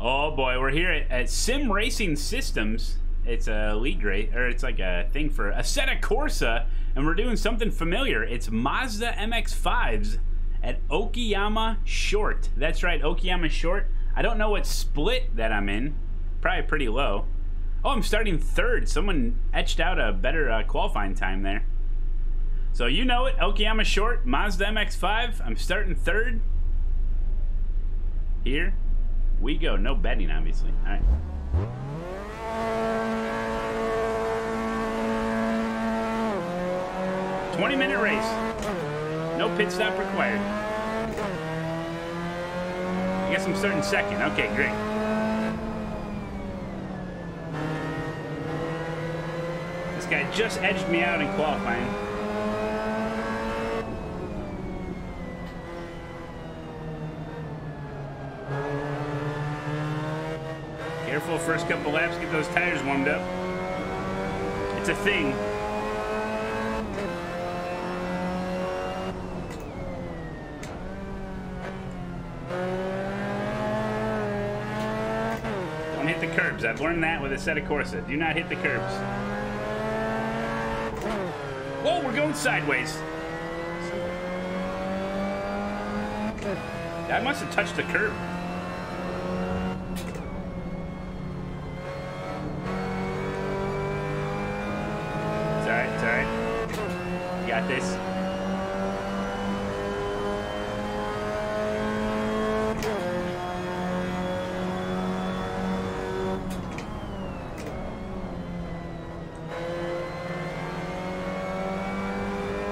Oh boy, we're here at Sim Racing Systems. It's a league race, or it's like a thing for Assetto Corsa, and we're doing something familiar. It's Mazda MX-5s at Okayama Short. That's right, Okayama Short. I don't know what split that I'm in. Probably pretty low. Oh, I'm starting third. Someone etched out a better qualifying time there. So you know it, Okayama Short, Mazda MX-5. I'm starting third. Here we go. No betting, obviously. All right. twenty-minute race. No pit stop required. I guess I'm starting second. Okay, great. This guy just edged me out in qualifying. Careful, first couple laps, get those tires warmed up. It's a thing. Don't hit the curbs. I've learned that with Assetto Corsa. Do not hit the curbs. Whoa, we're going sideways. I must have touched the curb. Got this.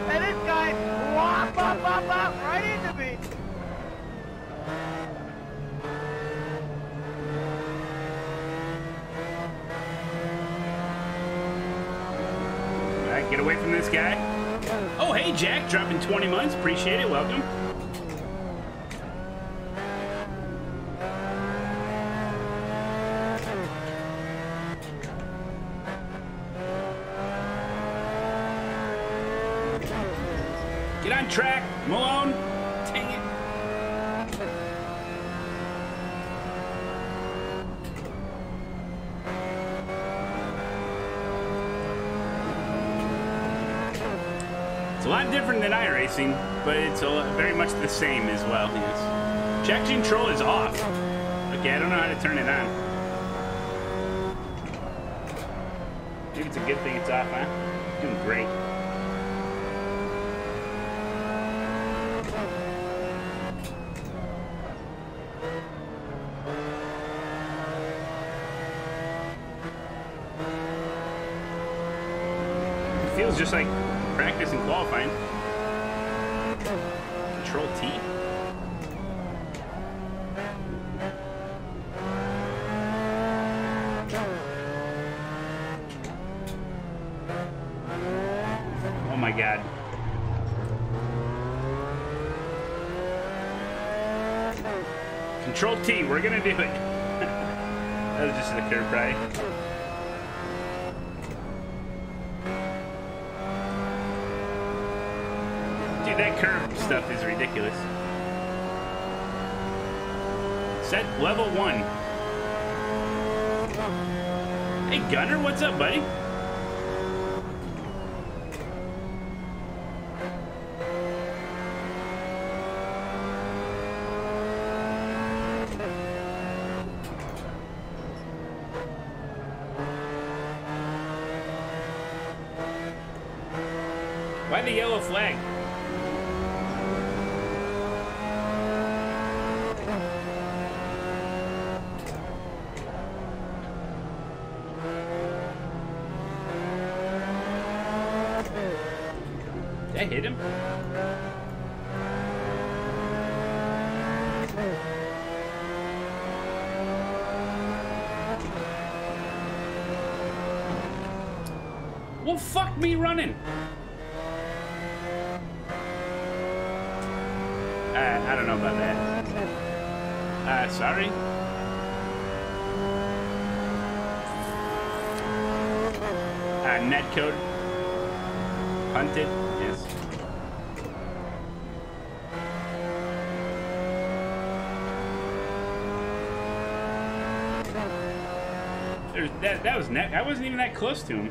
And this guy wop, wop, wop, wop, right into me. All right, get away from this guy. Oh, hey, Jack, dropping 20 months. Appreciate it. Welcome. Get on track, Malone. Dang it. A lot different than iRacing, but it's very much the same as well. Yes. Check control is off. Okay, I don't know how to turn it on. Maybe it's a good thing it's off, huh? Doing great. It feels just like practice and qualifying. Control T. Oh my God. Control T, we're gonna do it. That was just in the curb, right? That curve stuff is ridiculous. Set level 1. Hey, Gunner, what's up, buddy? Why the yellow flag? I hit him. Well, fuck me running. I don't know about that. Sorry. Netcode. Hunted. Yes. There's, that was net. I wasn't even that close to him.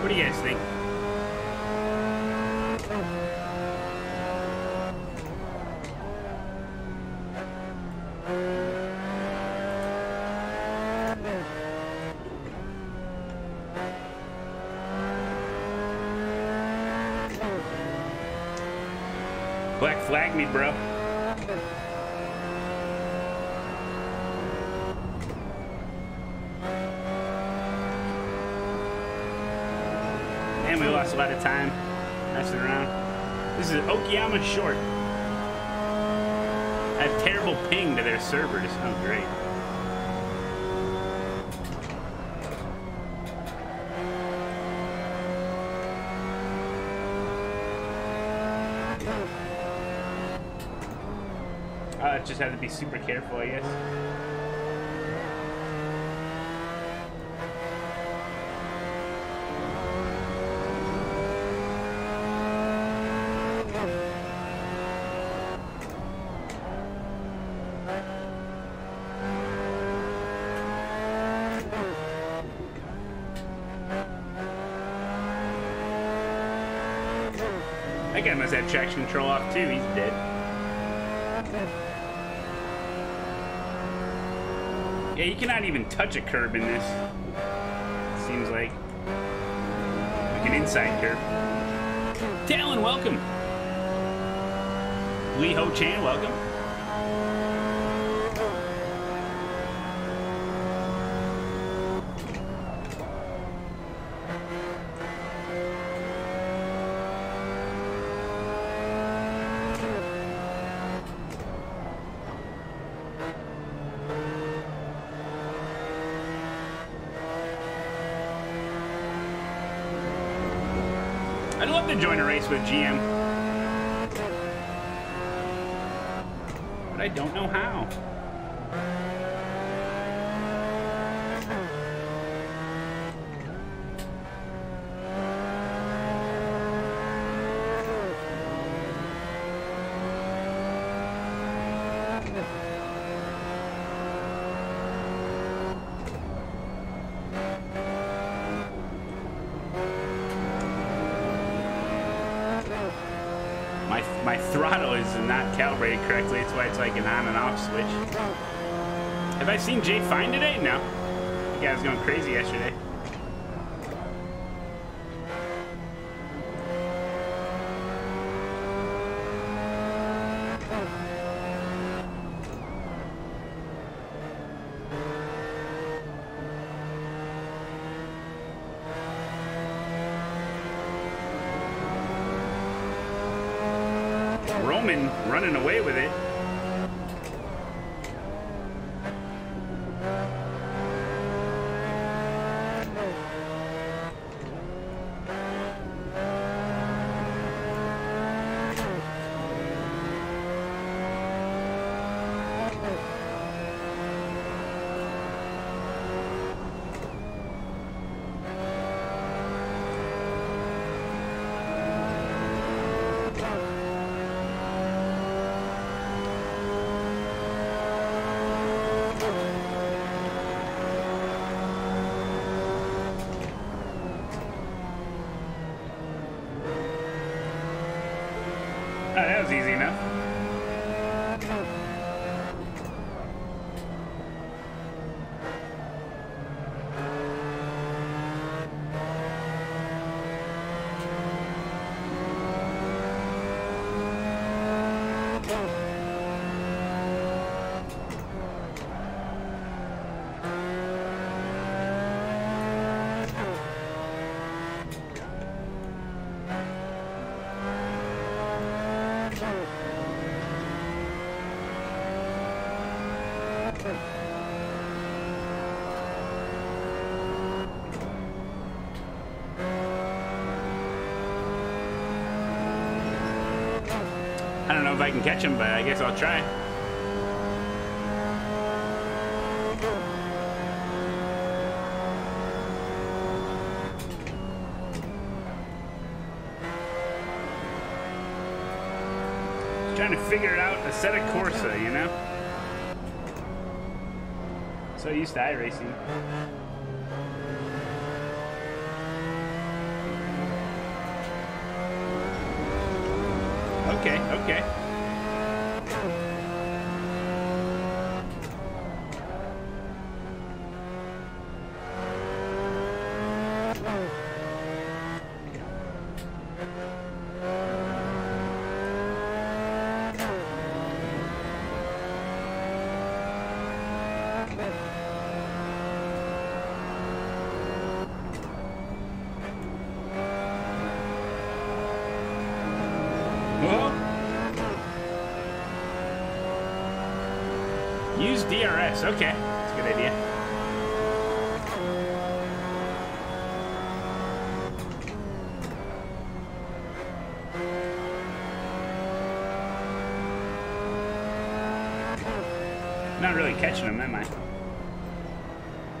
What do you guys think? Black flag me, bro. And we lost a lot of time messing around. This is Okayama Short. I have terrible ping to their server. This sounds great. Just have to be super careful, I guess. That guy must have traction control off too. He's dead. Yeah, you cannot even touch a curb in this. It seems like an inside curb. Talon, welcome. Lee Ho Chan, welcome. With GM, but I don't know how. My throttle is not calibrated correctly. That's why it's like an on and off switch. Have I seen Jay Fine today? No. The guy was going crazy yesterday. Running away with it. I don't know if I can catch him, but I guess I'll try. Just trying to figure out Assetto Corsa, you know? So used to iRacing. Okay, okay. Use DRS, okay. That's a good idea. Not really catching him, am I?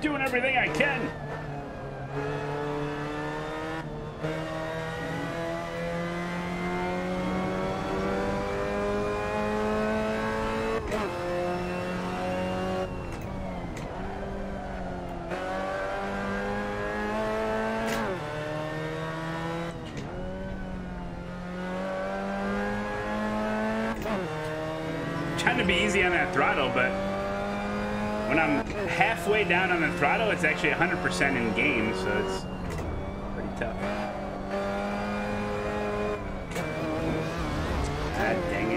Doing everything I can! Trying to be easy on that throttle, but when I'm halfway down on the throttle, it's actually 100% in game, so it's pretty tough. Ah, dang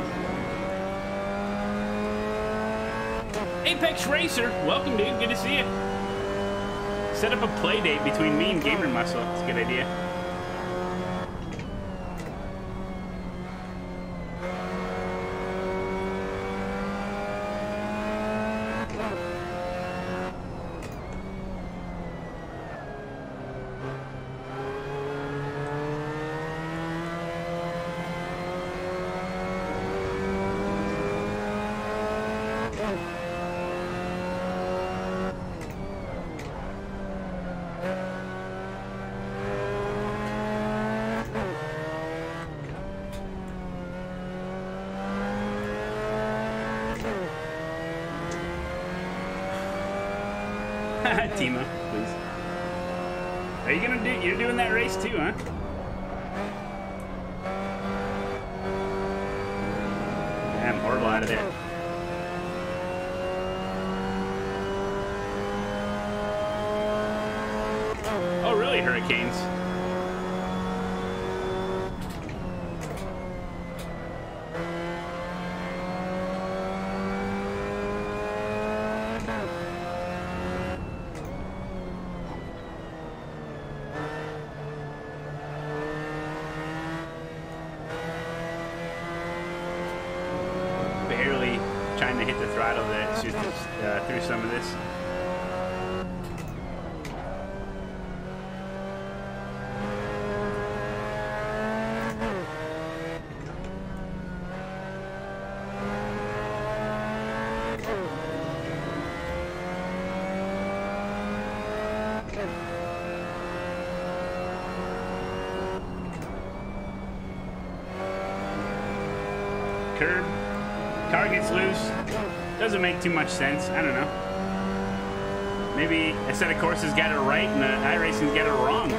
it. Apex Racer, welcome, dude. Good to see you. Set up a play date between me and Gamer Muscle. It's a good idea. Timo, please. Are you gonna do? You're doing that race too, huh? Damn, horrible out of there. Oh, really? Hurricanes. Trying to hit the throttle that shoots through some of this. Curb. Target's loose. Doesn't make too much sense. I don't know. Maybe Assetto Corsa's got it right and the iRacing's got it wrong.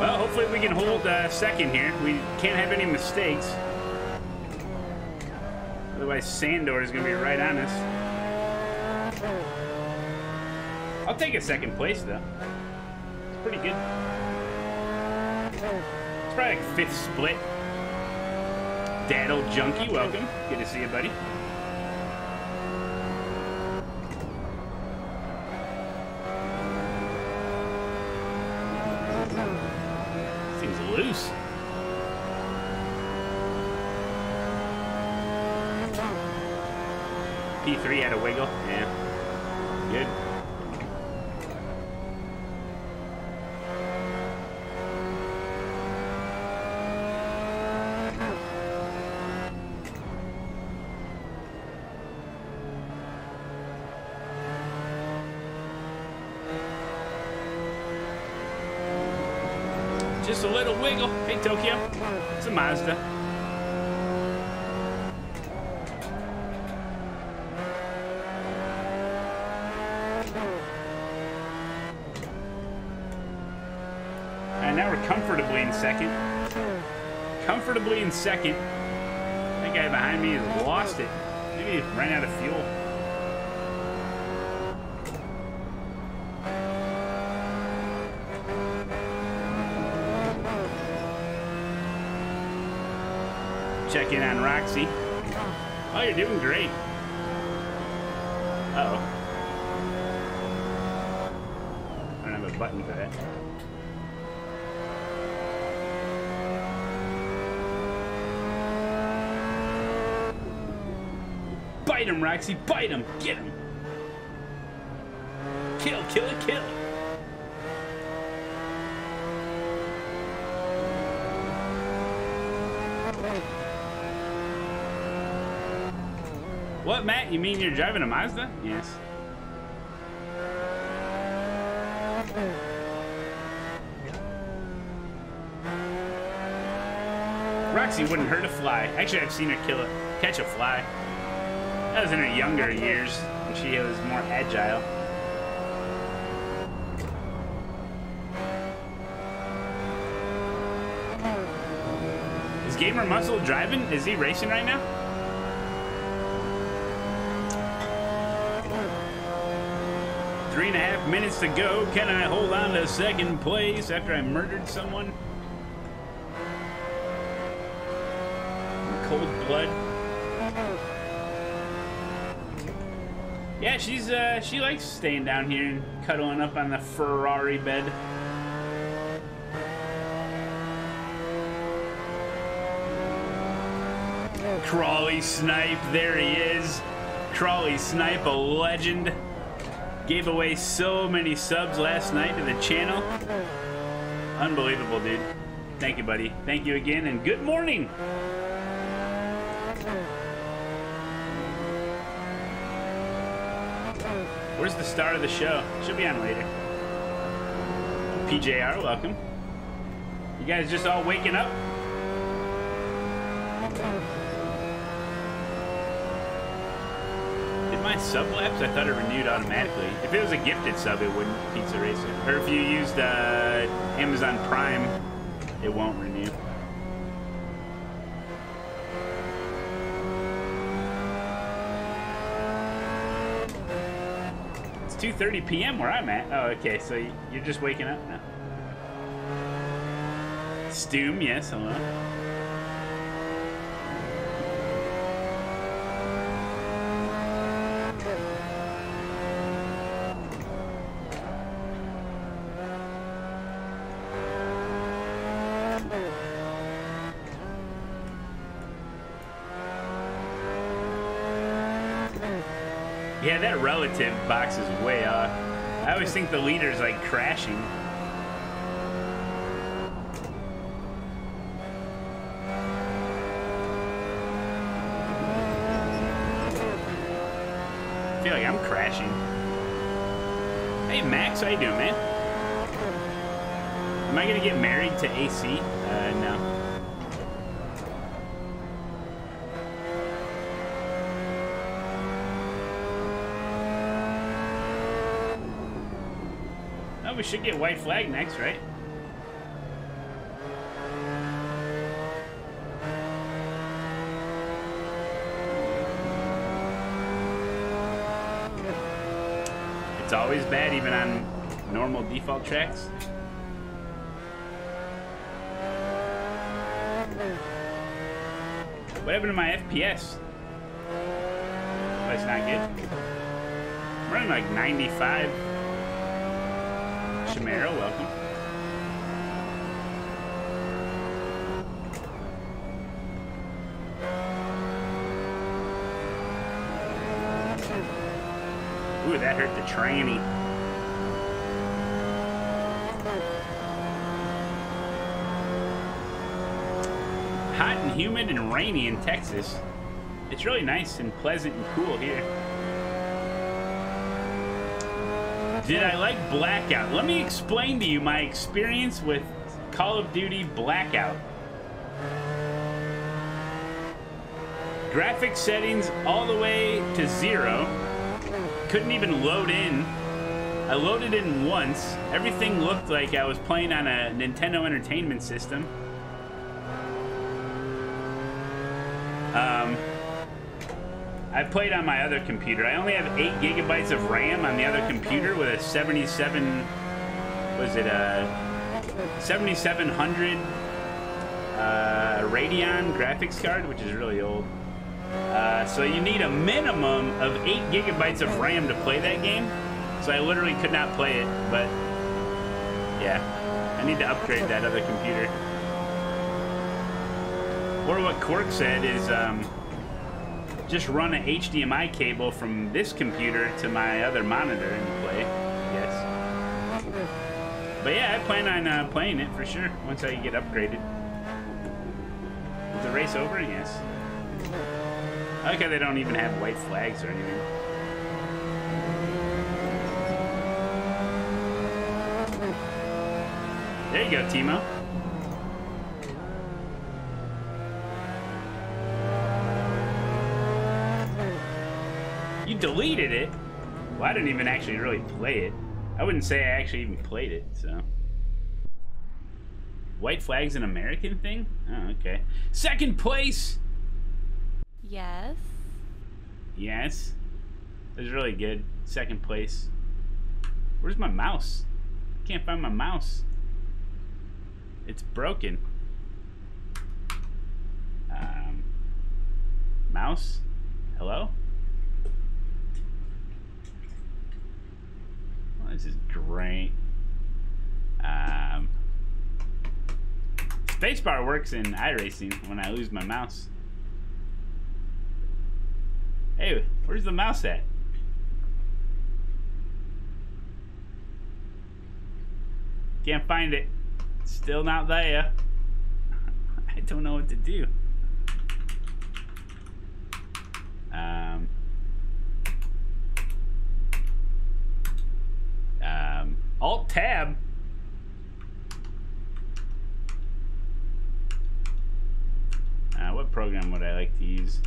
Well, hopefully we can hold second here. We can't have any mistakes. Otherwise, Sandor is going to be right on us. I'll take a second place, though. It's pretty good. It's probably like fifth split. Dad old junkie, welcome. Good to see you, buddy. Loose. P3 had a wiggle. Yeah. Good. Just a little wiggle. Hey, Tokyo. It's a Mazda. And now we're comfortably in second. Comfortably in second. That guy behind me has lost it. Maybe he ran out of fuel. Check in on Roxy. Oh, you're doing great. Uh-oh. I don't have a button for that. Bite him, Roxy. Bite him. Get him. Kill, kill, kill. What, Matt? You mean you're driving a Mazda? Yes. Roxy wouldn't hurt a fly. Actually, I've seen her catch a fly. That was in her younger years, when she was more agile. Is Gamer Muscle driving? Is he racing right now? Three and a half minutes to go. Can I hold on to second place after I murdered someone? In cold blood. Yeah, she's she likes staying down here and cuddling up on the Ferrari bed. Crawley Snipe, there he is. Crawley Snipe, a legend. Gave away so many subs last night to the channel. Unbelievable, dude. Thank you, buddy. Thank you again, and good morning. Where's the star of the show? She'll be on later. PJR, welcome. You guys just all waking up? My sub lapse, I thought it renewed automatically. If it was a gifted sub, it wouldn't. Pizza Racer. Or if you used Amazon Prime, it won't renew. It's 2:30 p.m. where I'm at. Oh, okay. So you're just waking up now. Stoom, yes, hello. Yeah, that relative box is way off. I always think the leader's like crashing. I feel like I'm crashing. Hey Max, how you doing, man? Am I gonna get married to AC? No. We should get white flag next, right? It's always bad, even on normal default tracks. What happened to my FPS? That's not good. I'm running like 95. Shamara, welcome. Ooh, that hurt the tranny. Hot and humid and rainy in Texas. It's really nice and pleasant and cool here. Did I like Blackout? Let me explain to you my experience with Call of Duty Blackout. Graphics settings all the way to 0. Couldn't even load in. I loaded in once. Everything looked like I was playing on a Nintendo Entertainment System. I played on my other computer. I only have 8 GB of RAM on the other computer with a 7700 Radeon graphics card, which is really old. So you need a minimum of 8 GB of RAM to play that game. So I literally could not play it, but yeah, I need to upgrade that other computer. Or what Quirk said is just run an HDMI cable from this computer to my other monitor and play, I guess. But yeah, I plan on playing it for sure once I get upgraded. Is the race over? Yes. I like how they don't even have white flags or anything. There you go, Timo. You deleted it? Well, I didn't even actually really play it. I wouldn't say I actually even played it, so. White flag's an American thing? Oh, okay. Second place! Yes. Yes. It was really good. Second place. Where's my mouse? I can't find my mouse. It's broken. Mouse? Hello? This is great. Spacebar works in iRacing when I lose my mouse. Hey, where's the mouse at? Can't find it. It's still not there. I don't know what to do. Alt tab. What program would I like to use?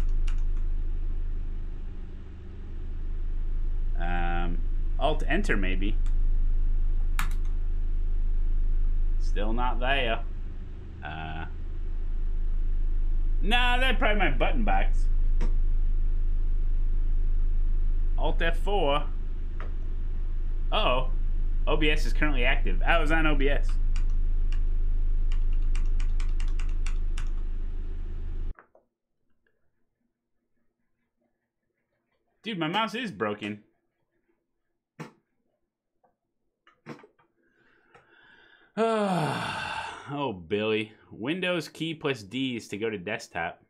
Alt enter maybe. Still not there. Nah, that's probably my button box. Alt F4. Uh-oh. OBS is currently active. I was on OBS. Dude, my mouse is broken. Oh, Billy. Windows key plus D is to go to desktop.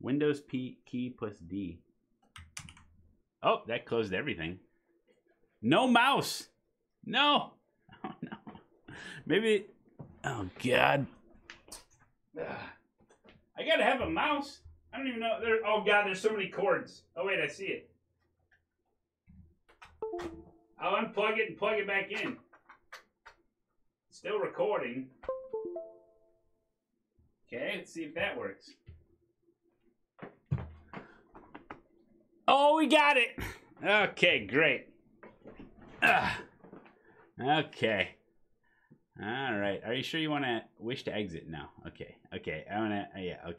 Windows P key plus D. Oh, that closed everything. No mouse! No! Oh, no. Maybe... Oh, God. I gotta have a mouse. I don't even know... There, oh, God, there's so many cords. Oh, wait, I see it. I'll unplug it and plug it back in. It's still recording. Okay, let's see if that works. Oh, we got it! Okay, great. Okay. All right. Are you sure you want to wish to exit? No. Okay. Okay. I want to. Yeah. Okay.